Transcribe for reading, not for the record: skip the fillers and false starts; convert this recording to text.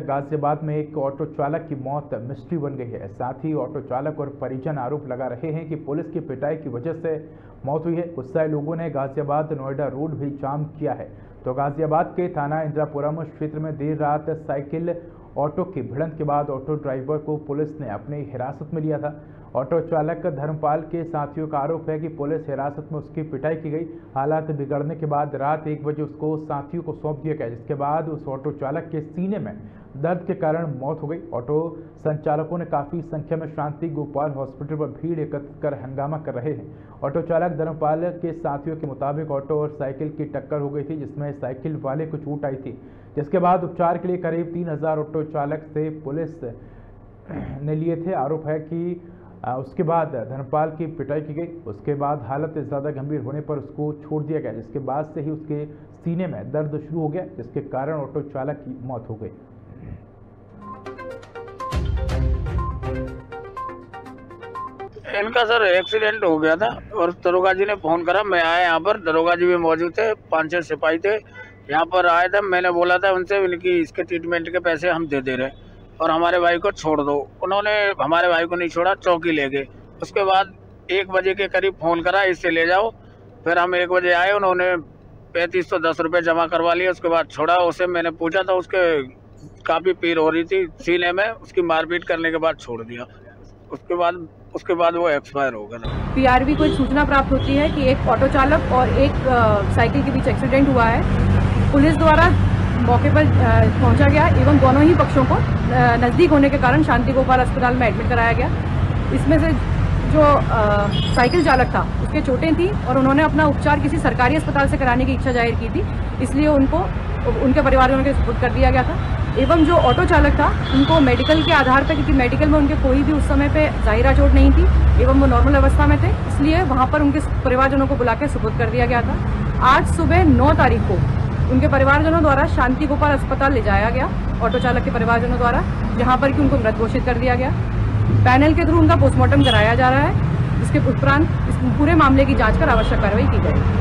गाजियाबाद में एक ऑटो चालक की मौत मिस्ट्री बन गई है। साथ ही ऑटो चालक और परिजन आरोप लगा रहे हैं कि पुलिस की पिटाई की वजह से मौत हुई है। गुस्साए लोगों ने गाजियाबाद नोएडा रोड भी जाम किया है। तो गाजियाबाद के थाना इंदिरापुरम क्षेत्र में देर रात साइकिल ऑटो की भिड़ंत के बाद ऑटो ड्राइवर को पुलिस ने अपनी हिरासत में लिया था। ऑटो चालक धर्मपाल के साथियों का आरोप है कि पुलिस हिरासत में उसकी पिटाई की गई। हालात बिगड़ने के बाद रात 1 बजे उसको साथियों को सौंप दिया गया, जिसके बाद उस ऑटो चालक के सीने में दर्द के कारण मौत हो गई। ऑटो संचालकों ने काफ़ी संख्या में शांति गोपाल हॉस्पिटल पर भीड़ एकत्रित कर हंगामा कर रहे हैं। ऑटो चालक धर्मपाल के साथियों के मुताबिक ऑटो और साइकिल की टक्कर हो गई थी, जिसमें साइकिल वाले को चोट आई थी। जिसके बाद उपचार के लिए करीब 3000 ऑटो चालक से पुलिस ने लिए थे। आरोप है कि उसके बाद धर्मपाल की पिटाई की गई। उसके बाद हालत ज़्यादा गंभीर होने पर उसको छोड़ दिया गया, जिसके बाद से ही उसके सीने में दर्द शुरू हो गया, जिसके कारण ऑटो चालक की मौत हो गई। इनका सर एक्सीडेंट हो गया था और दरोगा जी ने फ़ोन करा, मैं आया यहाँ पर। दरोगा जी भी मौजूद थे, 5-6 सिपाही थे, यहाँ पर आए थे। मैंने बोला था उनसे, इनकी इसके ट्रीटमेंट के पैसे हम दे रहे हैं और हमारे भाई को छोड़ दो। उन्होंने हमारे भाई को नहीं छोड़ा, चौकी ले गए। उसके बाद 1 बजे के करीब फ़ोन करा, इससे ले जाओ। फिर हम 1 बजे आए, उन्होंने 3510 रुपये जमा करवा लिए। उसके बाद छोड़ा। उसे मैंने पूछा था, उसके काफ़ी पीड़ हो रही थी सीने में, उसकी मारपीट करने के बाद छोड़ दिया। उसके बाद वो एक्सपायर हो गया। पीआरवी को सूचना प्राप्त होती है कि एक ऑटो चालक और एक साइकिल के बीच एक्सीडेंट हुआ है। पुलिस द्वारा मौके पर पहुंचा गया एवं दोनों ही पक्षों को नज़दीक होने के कारण शांति गोपाल अस्पताल में एडमिट कराया गया। इसमें से जो साइकिल चालक था उसके चोटें थी और उन्होंने अपना उपचार किसी सरकारी अस्पताल से कराने की इच्छा जाहिर की थी, इसलिए उनको उनके परिवारजनों के सुपुर्द कर दिया गया था। एवं जो ऑटो चालक था उनको मेडिकल के आधार पर, क्योंकि मेडिकल में उनके कोई भी उस समय पे जाहिरा चोट नहीं थी एवं वो नॉर्मल अवस्था में थे, इसलिए वहाँ पर उनके परिवारजनों को बुला के सुपुर्द कर दिया गया था। आज सुबह 9 तारीख को उनके परिवारजनों द्वारा शांति गोपाल अस्पताल ले जाया गया, ऑटो चालक के परिवारजनों द्वारा, जहाँ पर कि उनको मृत घोषित कर दिया गया। पैनल के थ्रू उनका पोस्टमार्टम कराया जा रहा है, इसके उपरांत इस पूरे मामले की जाँच कर आवश्यक कार्रवाई की जाएगी।